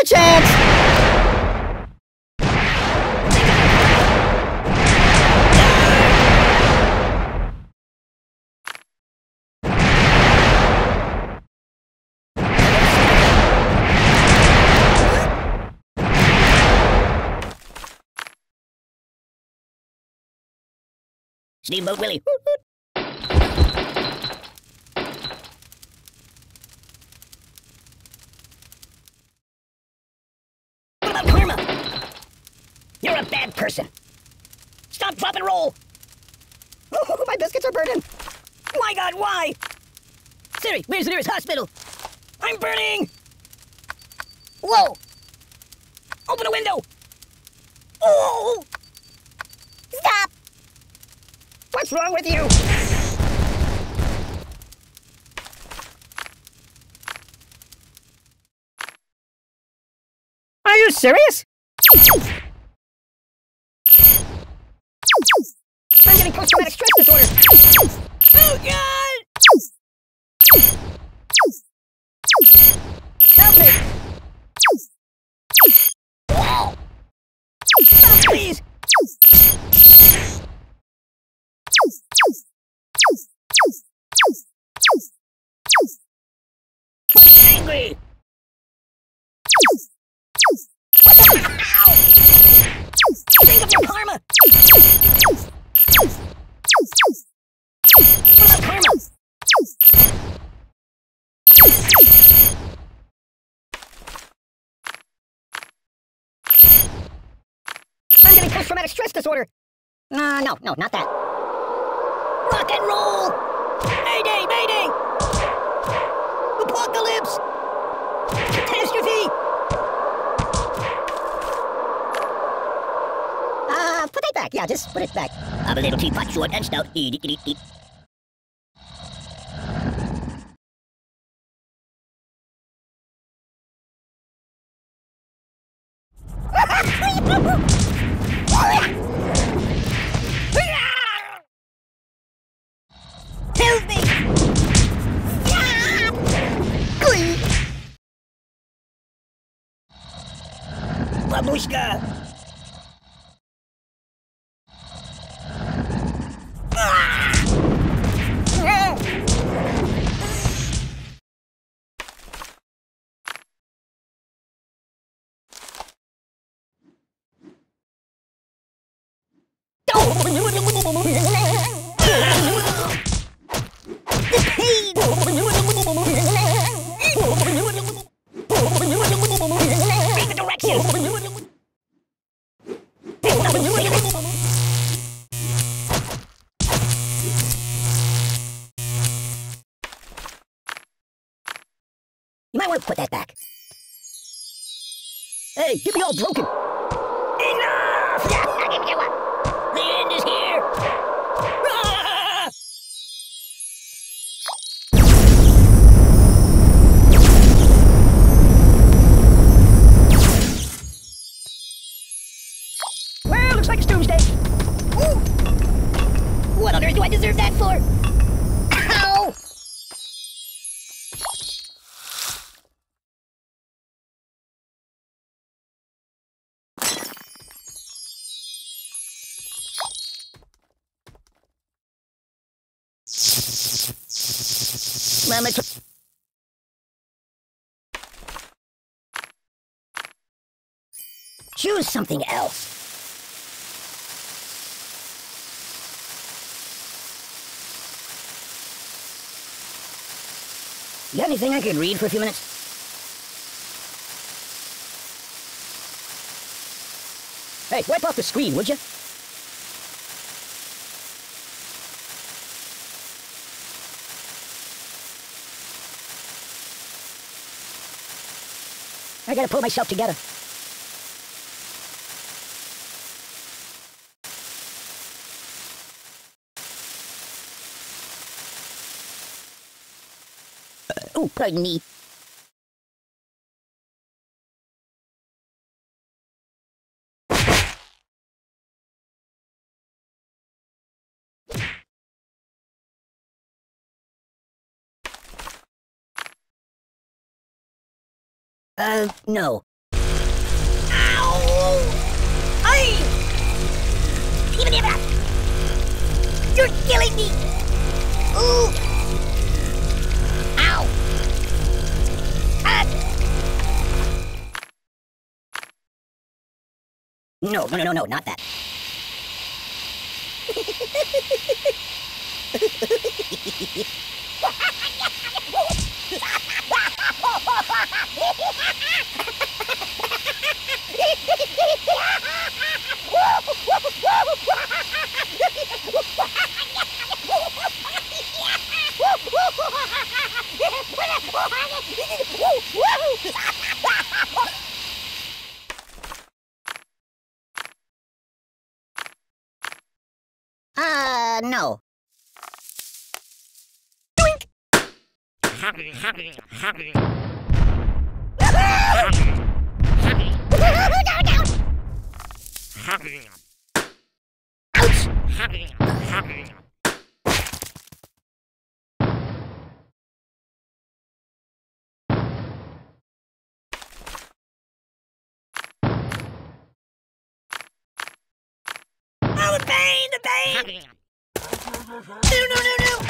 a chance! Steamboat Willie. What about karma? You're a bad person. Stop, drop, and roll. Oh, my biscuits are burning. My God, why? Siri, where's the nearest hospital? I'm burning. Whoa. Open a window. Oh. Stop. What's wrong with you? Are you serious? I'm getting post-traumatic stress disorder. Oh, God! Help me! Whoa! Stop, please! I'm angry! What the hell? Think of your karma! What about karma? I'm getting post-traumatic stress disorder! No, not that. Rock and roll! Mayday, mayday! Apocalypse! Catastrophe! Put it back. Yeah, just put it back. I'm a little teapot, short and stout. Eat. Babushka! Put that back. Hey, get me all broken. Enough! I can give up. The end is here. Ah! Well, looks like it's Doomsday. Ooh. What on earth do I deserve that for? Ow! Mama, choose something else. You got anything I could read for a few minutes? Hey, wipe off the screen, would you? I gotta pull myself together. Oh, pardon me. No. give it up! You're killing me! Ooh! Ow! No, not that. No. Doink! Ouch! Oh, the pain! The pain! No!